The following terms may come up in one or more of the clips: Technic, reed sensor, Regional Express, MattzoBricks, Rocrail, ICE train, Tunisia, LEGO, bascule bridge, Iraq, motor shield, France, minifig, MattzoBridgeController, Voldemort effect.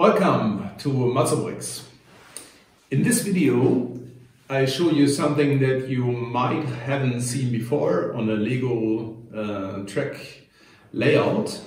Welcome to MattzoBricks. In this video I show you something that you might haven't seen before on a LEGO track layout.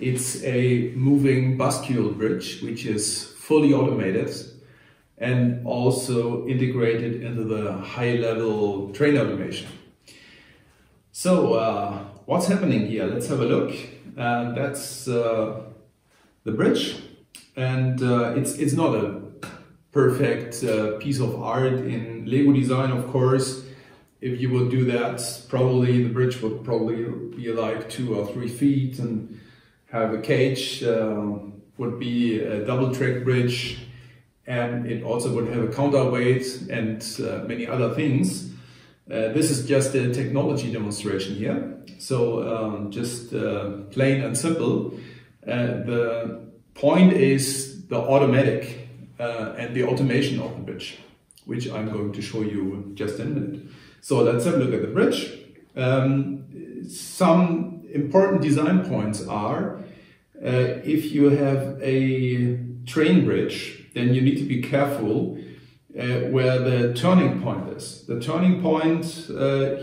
It's a moving bascule bridge which is fully automated and also integrated into the high-level train automation. So what's happening here? Let's have a look. That's the bridge. And it's not a perfect piece of art in LEGO design, of course. If you would do that, probably the bridge would probably be like 2 or 3 feet and have a cage, would be a double track bridge, and it also would have a counterweight and many other things. This is just a technology demonstration here. So just plain and simple. The point is the automatic and the automation of the bridge, which I'm going to show you just in a minute. So let's have a look at the bridge. Some important design points are, if you have a train bridge, then you need to be careful where the turning point is. The turning point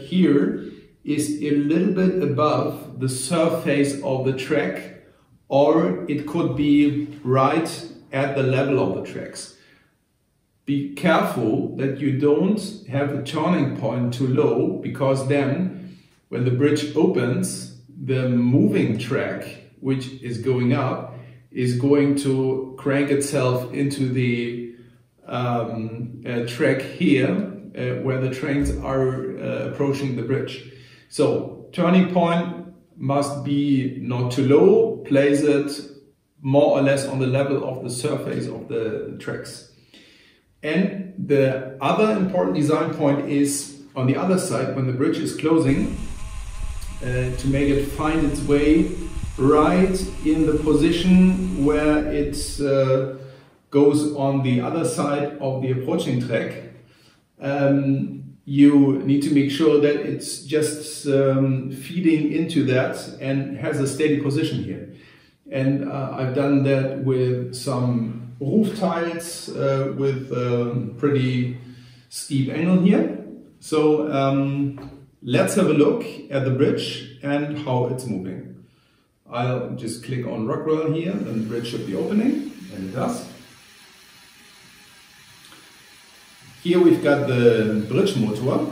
here is a little bit above the surface of the track, or it could be right at the level of the tracks. Be careful that you don't have a turning point too low, because then when the bridge opens, the moving track, which is going up, is going to crank itself into the track here where the trains are approaching the bridge. So turning point must be not too low, place it more or less on the level of the surface of the tracks. And the other important design point is on the other side, when the bridge is closing, to make it find its way right in the position where it goes on the other side of the approaching track. You need to make sure that it's just feeding into that and has a steady position here. And I've done that with some roof tiles with a pretty steep angle here. So let's have a look at the bridge and how it's moving. I'll just click on Rocrail here and the bridge should be opening, and it does. Here we've got the bridge motor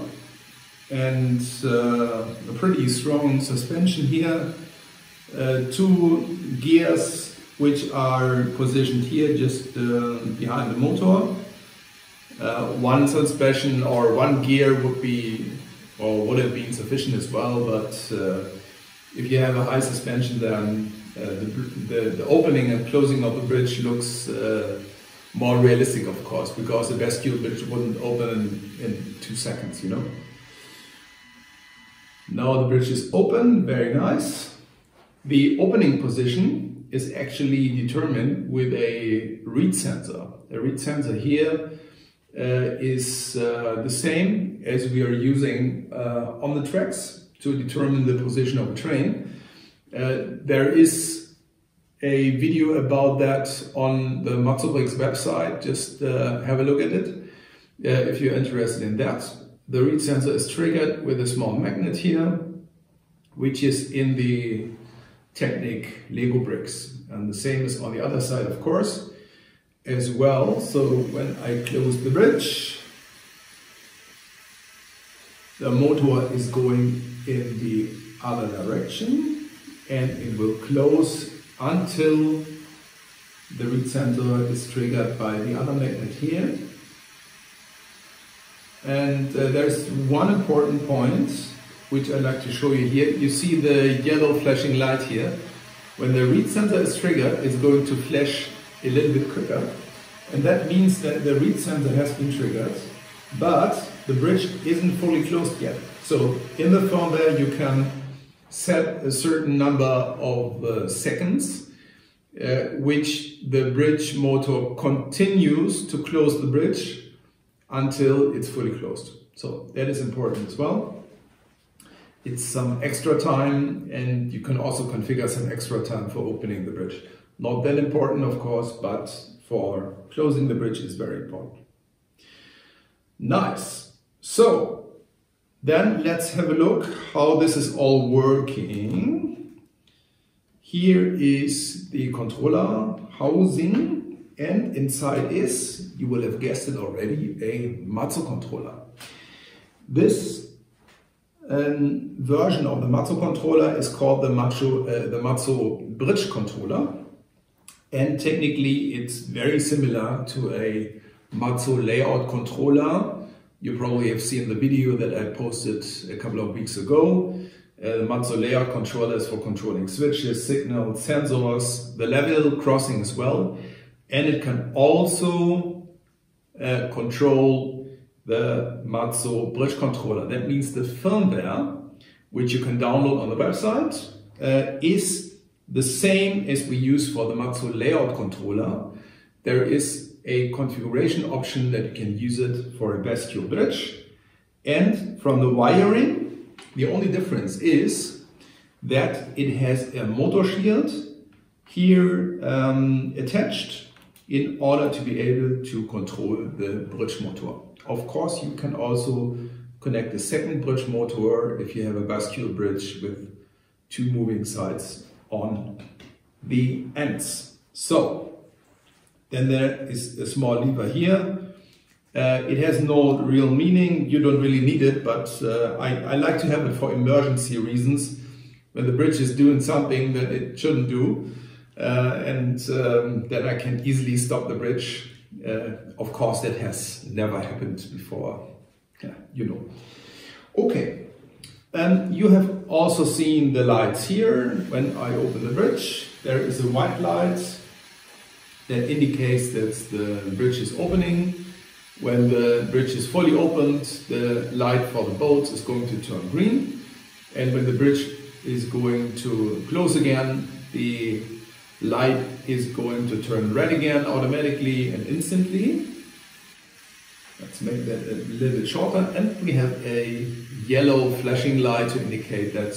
and a pretty strong suspension here. Two gears which are positioned here just behind the motor. One suspension or one gear would be, or would have been sufficient as well, but if you have a high suspension, then the opening and closing of the bridge looks more realistic, of course, because the bascule bridge wouldn't open in 2 seconds, you know. Now the bridge is open, very nice. The opening position is actually determined with a reed sensor. The reed sensor here is the same as we are using on the tracks to determine the position of a train. There is a video about that on the MattzoBricks website. Just have a look at it if you're interested in that. The reed sensor is triggered with a small magnet here, which is in the Technic LEGO bricks, and the same is on the other side, of course, as well. So when I close the bridge, the motor is going in the other direction and it will close until the reed sensor is triggered by the other magnet here. And there's one important point which I'd like to show you here. You see the yellow flashing light here. When the reed sensor is triggered, it's going to flash a little bit quicker, and that means that the reed sensor has been triggered, but the bridge isn't fully closed yet. So in the firmware you can set a certain number of seconds which the bridge motor continues to close the bridge until it's fully closed. So that is important as well. It's some extra time, and you can also configure some extra time for opening the bridge. Not that important, of course, but for closing the bridge is very important. Nice. So then let's have a look how this is all working. Here is the controller housing, and inside is, you will have guessed it already, a Matzo controller. This version of the Matzo controller is called the MattzoBridge controller. And technically it's very similar to a Matzo layout controller. You probably have seen the video that I posted a couple of weeks ago. The Matzo layout controller is for controlling switches, signals, sensors, the level crossing as well. And it can also control the MattzoBridge controller. That means the firmware, which you can download on the website, is the same as we use for the Matzo layout controller. There is a configuration option that you can use it for a bascule bridge. And from the wiring, the only difference is that it has a motor shield here attached in order to be able to control the bridge motor. Of course, you can also connect a second bridge motor if you have a bascule bridge with two moving sides on the ends. So then there is a small lever here. It has no real meaning, you don't really need it, but I like to have it for emergency reasons. When the bridge is doing something that it shouldn't do, then I can easily stop the bridge. Of course, that has never happened before, yeah, you know. Okay. You have also seen the lights here. When I open the bridge, there is a white light that indicates that the bridge is opening. When the bridge is fully opened, the light for the boats is going to turn green. And when the bridge is going to close again, the light is going to turn red again automatically and instantly. Let's make that a little bit shorter, and we have a yellow flashing light to indicate that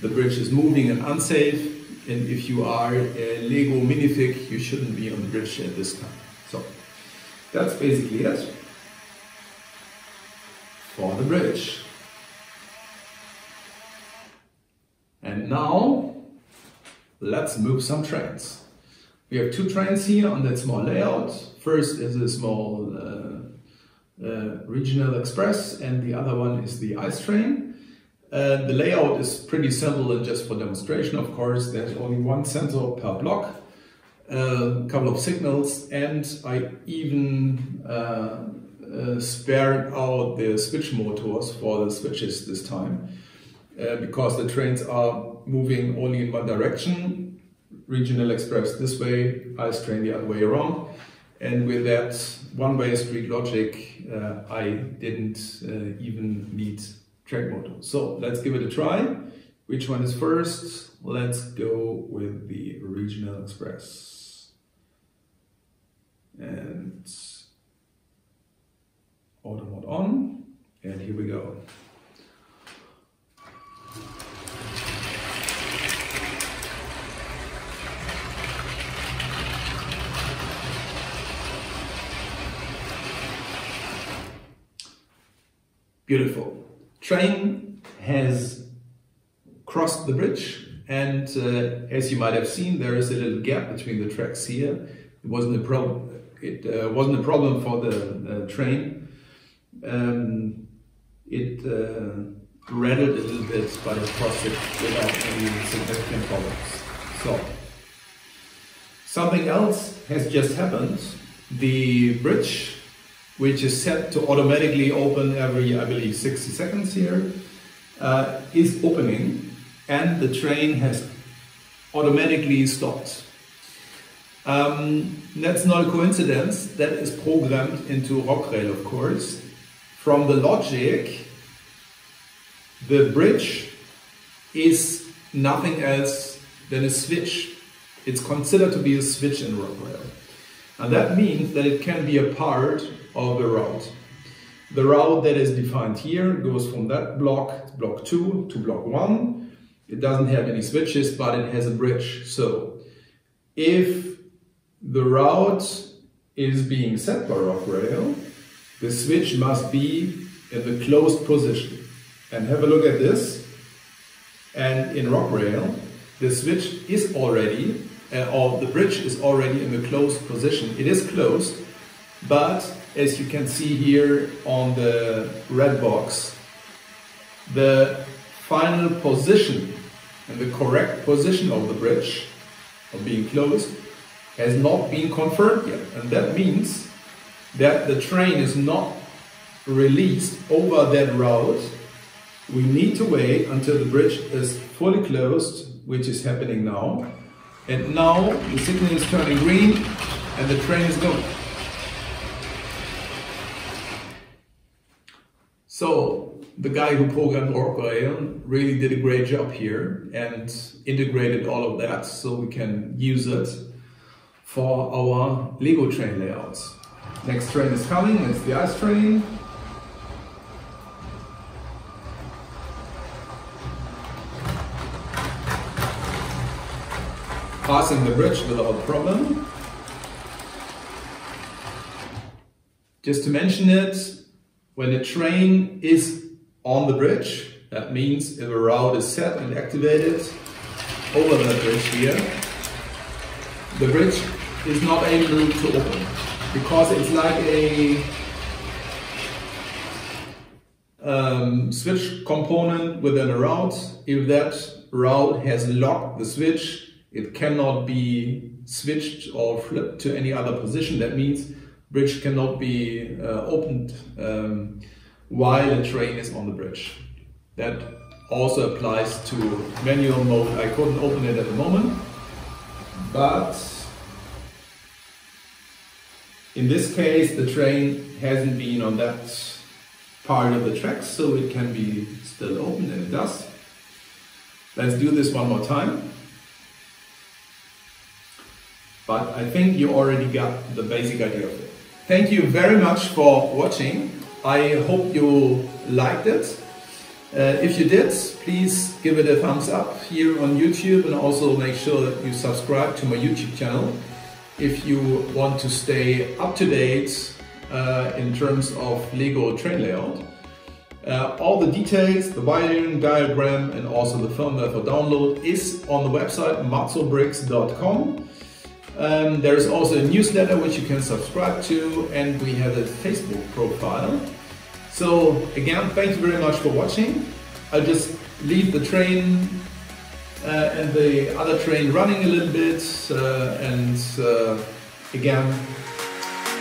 the bridge is moving and unsafe, and if you are a LEGO minifig, you shouldn't be on the bridge at this time. So that's basically it for the bridge. And now let's move some trains. We have two trains here on that small layout. First is a small Regional Express, and the other one is the ICE train. The layout is pretty simple and just for demonstration, of course. There's only one sensor per block, a couple of signals, and I even spared out the switch motors for the switches this time, because the trains are moving only in one direction. Regional Express this way, ICE train the other way around. And with that one-way street logic, I didn't even need track motor. So let's give it a try. Which one is first? Let's go with the Regional Express. And auto mode on. And here we go. Beautiful. Train has crossed the bridge, and as you might have seen, there is a little gap between the tracks here. It wasn't a problem. For the train. It rattled a little bit, but it crossed it without any significant problems. So something else has just happened. The bridge, which is set to automatically open every, I believe, 60 seconds here, is opening, and the train has automatically stopped. That's not a coincidence. That is programmed into Rocrail, of course. From the logic, the bridge is nothing else than a switch. It's considered to be a switch in Rocrail. And that means that it can be a part of the route. The route that is defined here goes from that block, block 2, to block 1. It doesn't have any switches, but it has a bridge. So if the route is being set by Rocrail, the switch must be in the closed position. And have a look at this. And in Rocrail, the switch is already, or the bridge is already in the closed position. It is closed, but as you can see here on the red box, the final position and the correct position of the bridge, of being closed, has not been confirmed yet. And that means that the train is not released over that route. We need to wait until the bridge is fully closed, which is happening now. And now the signal is turning green and the train is going. So the guy who programmed Rocrail really did a great job here and integrated all of that so we can use it for our LEGO train layouts. Next train is coming, it's the ICE train. Passing the bridge without problem. Just to mention it, when a train is on the bridge, that means if a route is set and activated over that bridge here, the bridge is not able to open because it's like a switch component within a route. If that route has locked the switch, it cannot be switched or flipped to any other position. That means bridge cannot be opened while a train is on the bridge. That also applies to manual mode. I couldn't open it at the moment, but in this case the train hasn't been on that part of the track, so it can be still open, and it does. Let's do this one more time. But I think you already got the basic idea of it. Thank you very much for watching. I hope you liked it. If you did, please give it a thumbs up here on YouTube, and also make sure that you subscribe to my YouTube channel if you want to stay up to date in terms of LEGO train layout. All the details, the wiring diagram, and also the firmware for download is on the website MattzoBricks.com. There is also a newsletter which you can subscribe to, and we have a Facebook profile. So again, thank you very much for watching. I'll just leave the train and the other train running a little bit, and again,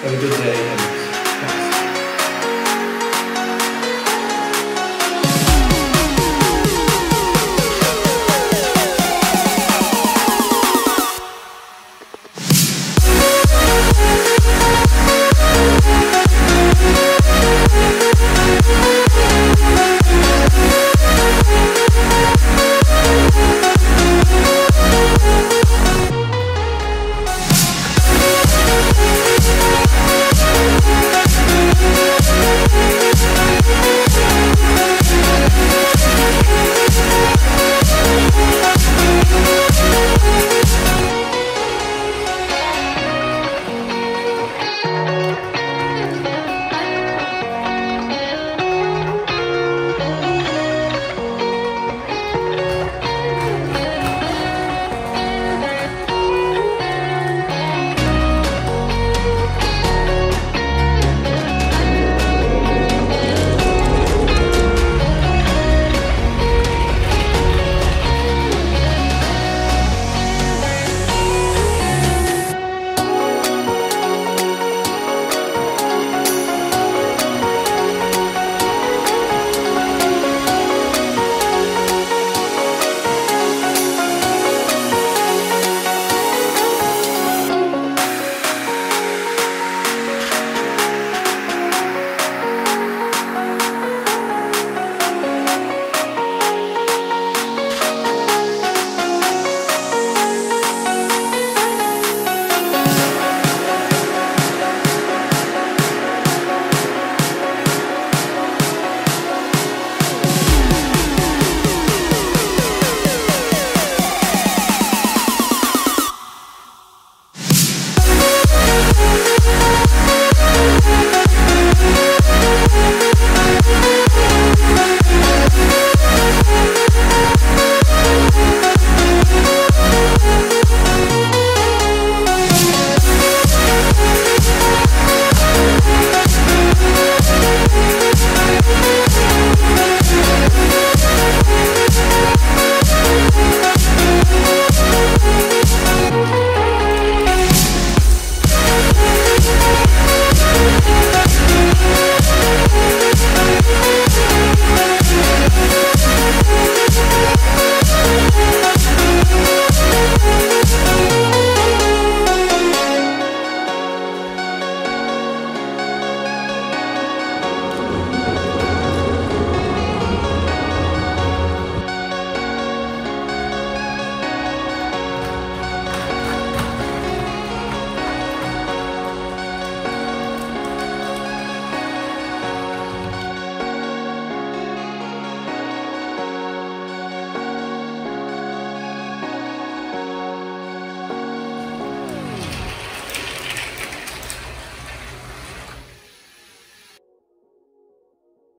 have a good day.